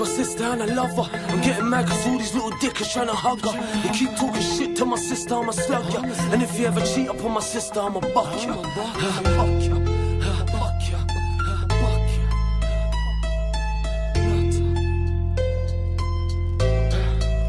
my sister and I love her. I'm getting mad cause all these little dickers trying to hug her. They keep talking shit to my sister, I'ma slug ya. And if you ever cheat upon my sister, I'ma buck ya. Buck ya. Buck ya. Buck ya.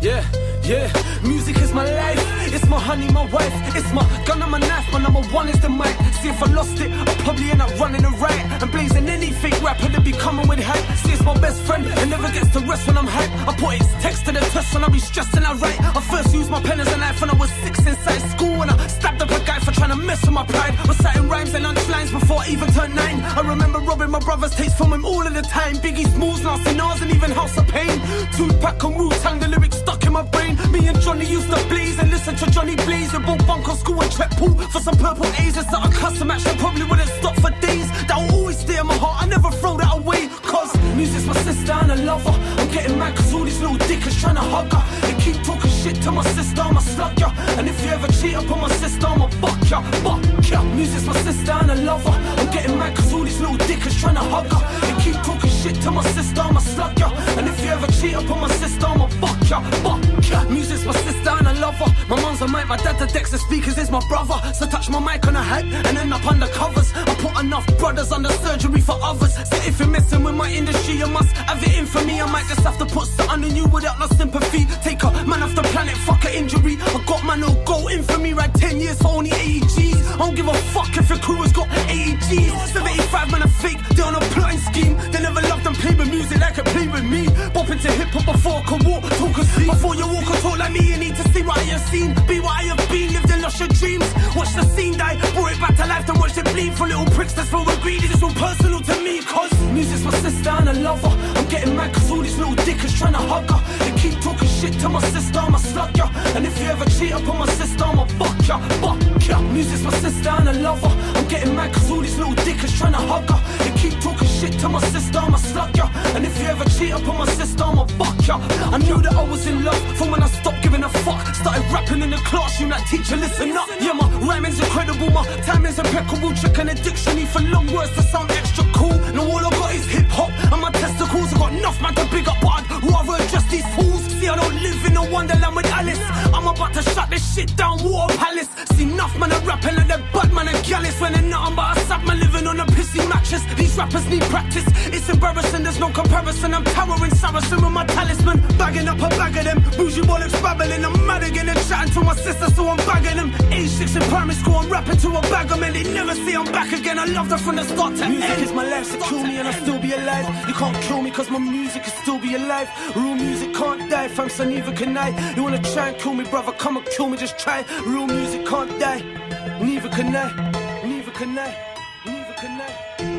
Yeah, yeah. Music is my life. It's my honey, my wife. It's my gun and my knife. My number one is the mic. See, if I lost it, I'll probably end up running and riot and blazing any fake rapper that be coming with hype. See, it's my best friend and never gets to rest when I'm hype. I put his text to the test when I be stressed and I write. I first used my pen as a knife when I was 6 inside school, and I stabbed up a guy for trying to mess with my pride. Reciting rhymes and punchlines before I even turned 9. I remember robbing my brother's tapes from him all of the time. Biggie Smalls, Nasty Nas, and even House of Pain. Tupac and Wu-Tang, the lyrics stuck in my brain. Me and Johnny used to blaze and listen to Johnny Blaze. We both bunk on school and trap pool for some purple A's. It's not a custom match that probably wouldn't stop for days. That'll always stay in my heart, I never throw that away. Cause music's my sister and I love her. I'm getting mad cause all these little dickers trying to hug her. They keep talking shit to my sister, I'ma slug ya. And if you ever cheat upon my sister, I'ma buck ya, buck ya. Music's my sister and I love her. I'm getting mad cause all these little dickers trying to hug her. They keep talking shit to my sister, I'ma slug ya. And if you ever cheat upon my sister, I'ma buck ya, buck ya. Music's my sister and I love her. My mum's a mic, my dad the decks, the speakers is my brother. So touch my mic on a hype and end up under covers. I put enough brothers under surgery for others. So if you're messing with my industry, you must have it in for me. I might just have to put something in you without no sympathy. Take a man off the planet, fuck a injury. I got man who'll go in for me, right? 10 years for only 80 G's. I don't give a fuck if your crew has got 80 G's. 75 man are fake, they're on a plotting scheme. They never loved and played with music like it played with me. Bop into hip hop before I can walk, talk and see. Before you walk and talk like me, you need to see what I have seen. Be what I have been, lived and lost your dreams. Watch the scene die, brought it back to life, then watch it bleed. For little pricks that's full of greed, it's all personal to me. Cause music's my sister and I love her. I'm getting mad cause all these little dickers trying to hug her. They keep talking shit to my sister, I'ma slug ya. And if you ever cheat upon my sister, I'ma buck ya, buck ya. Music's my sister and I love her. I'm getting mad cause all these little dickers trying to hug her. They keep talking shit to my sister, I'ma slug ya. And if you ever cheat upon my sister, I'ma buck ya. I knew that I was in love from when I stopped giving a fuck. Started rapping in the classroom like, teacher, listen up. Yeah, my rhyming's incredible, my time is impeccable. Trick and addiction, need for long words to sound extra cool. Now all I got is hip hop and my testicles. I got enough man to big up, but I'd rather address these fools. See, I don't live in a wonderland with Alice. I'm about to shut this shit down, Water Palace. See, enough man are rapping like they're bad man and gallus. When they're nothing but a sub man living on a pissy mattress. These rappers need practice, it's embarrassing, there's no comparison. I'm towering Saracen with my talisman, bagging up a bag of them. Bougie bollocks babbling, I'm mad again and chatting to my sister, so I'm bagging them. Age 6 in primary school, I'm rapping to a bag of men. They never see I'm back again, I loved her from the start to music end. Music is my life, so kill me and I'll still be alive. You can't kill me cause my music will still be alive. Real music can't die, fam, so neither can I. You wanna try and kill me, brother, come and kill me, just try. Real music can't die, neither can I, neither can I, neither can I.